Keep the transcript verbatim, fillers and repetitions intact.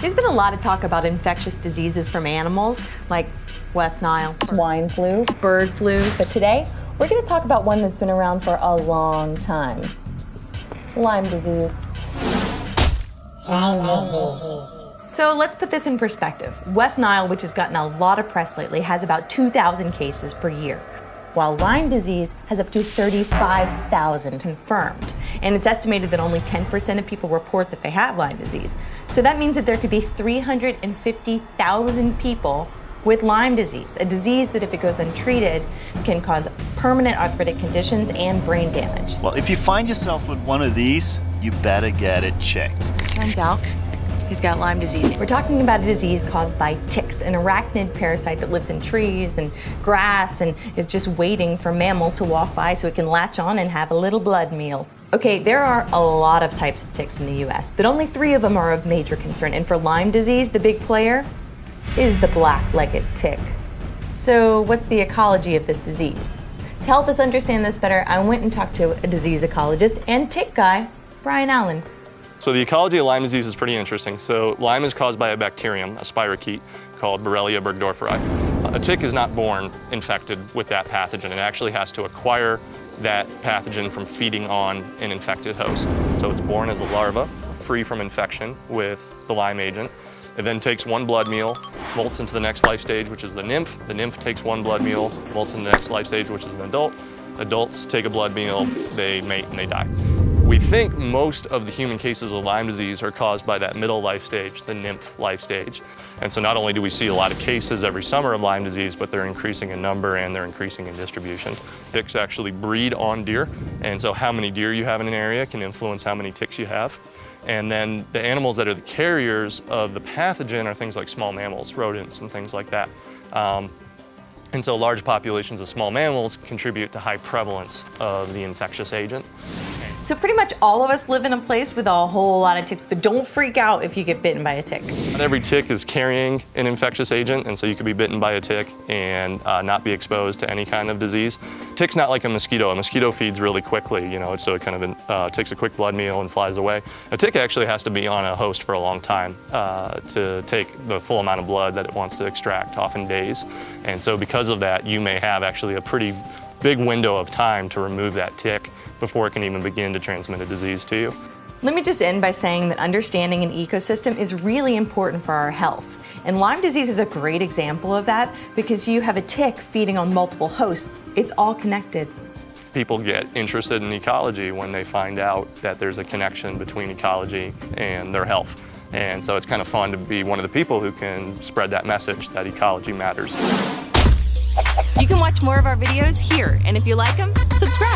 There's been a lot of talk about infectious diseases from animals, like West Nile, swine flu, bird flu. But today, we're going to talk about one that's been around for a long time. Lyme disease. Lyme disease. So let's put this in perspective. West Nile, which has gotten a lot of press lately, has about two thousand cases per year, while Lyme disease has up to thirty-five thousand confirmed. And it's estimated that only ten percent of people report that they have Lyme disease. So that means that there could be three hundred fifty thousand people with Lyme disease, a disease that if it goes untreated can cause permanent arthritic conditions and brain damage. Well, if you find yourself with one of these, you better get it checked. Turns out, he's got Lyme disease. We're talking about a disease caused by ticks, an arachnid parasite that lives in trees and grass and is just waiting for mammals to walk by so it can latch on and have a little blood meal. Okay, there are a lot of types of ticks in the U S, but only three of them are of major concern. And for Lyme disease, the big player is the black-legged tick. So what's the ecology of this disease? To help us understand this better, I went and talked to a disease ecologist and tick guy, Brian Allen. So the ecology of Lyme disease is pretty interesting. So Lyme is caused by a bacterium, a spirochaete, called Borrelia burgdorferi. A tick is not born infected with that pathogen. It actually has to acquire that pathogen from feeding on an infected host. So it's born as a larva, free from infection with the Lyme agent. It then takes one blood meal, molts into the next life stage, which is the nymph. The nymph takes one blood meal, molts into the next life stage, which is an adult. Adults take a blood meal, they mate, and they die. We think most of the human cases of Lyme disease are caused by that middle life stage, the nymph life stage. And so not only do we see a lot of cases every summer of Lyme disease, but they're increasing in number and they're increasing in distribution. Ticks actually breed on deer, and so how many deer you have in an area can influence how many ticks you have. And then the animals that are the carriers of the pathogen are things like small mammals, rodents, and things like that. Um, and so large populations of small mammals contribute to high prevalence of the infectious agent. So pretty much all of us live in a place with a whole lot of ticks, but don't freak out if you get bitten by a tick. Not every tick is carrying an infectious agent, and so you could be bitten by a tick and uh, not be exposed to any kind of disease. Tick's not like a mosquito. A mosquito feeds really quickly, you know, so it kind of uh, takes a quick blood meal and flies away. A tick actually has to be on a host for a long time uh, to take the full amount of blood that it wants to extract, often days. And so because of that, you may have actually a pretty big window of time to remove that tick before it can even begin to transmit a disease to you. Let me just end by saying that understanding an ecosystem is really important for our health. And Lyme disease is a great example of that because you have a tick feeding on multiple hosts. It's all connected. People get interested in ecology when they find out that there's a connection between ecology and their health. And so it's kind of fun to be one of the people who can spread that message that ecology matters. You can watch more of our videos here, and if you like them, subscribe.